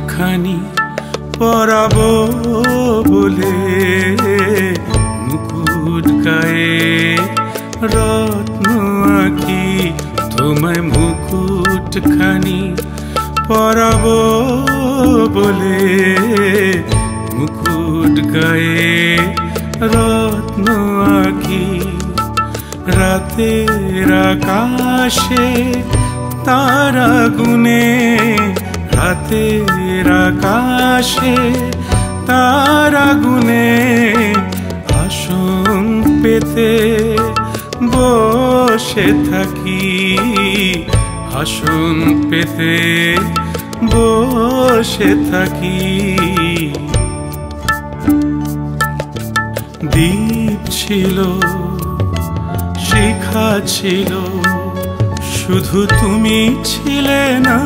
মুকুটখানি পরাবো বলে মুকুট গায়ে রত্ন আঁকি তোমায় মুকুটখানি পরাবো বলে মুকুট গায়ে রত্ন আঁকি রাতের আকাশে तारा गुने रातेर आकाशे तारा गुने आशुम पेते बोशे थाकी आशुम पेते बोशे थाकी दीप छिलो शिखा छिलो शुधु तुमी छिले ना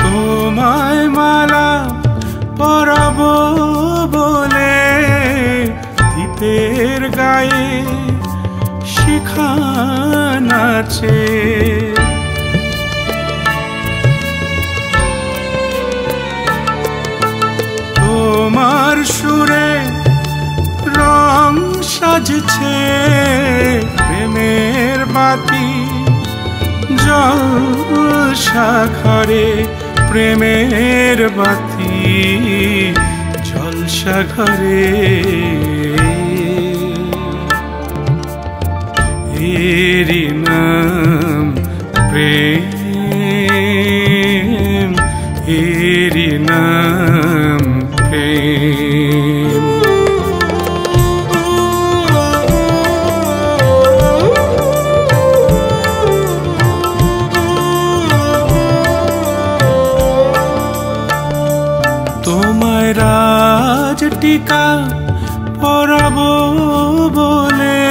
तोमाय माला पराबो बोले दीपेर गाए शिखा नाचे तोमार सुरे रंग साजछे प्रेमेर बाती जलसा घरे प्रेमेर बाती जलसा घरे तेरी नाम प्रेम तेरी नाम प्रेम तोमाय राज टीका पराबो बोले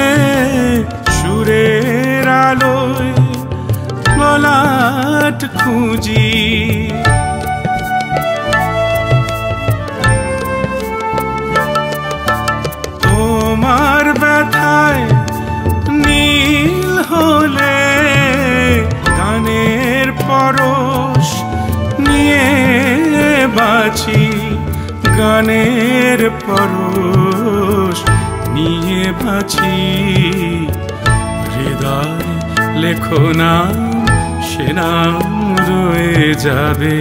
ललाट खुजी तोमार व्यथाय नील होले गानेर परोश निये बाची गानेर परोश निये बाची हृदय लेखो नाम से नाम रोए जाबे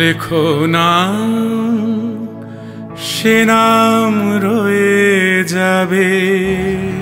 लेखो नाम से नाम रोए जाबे।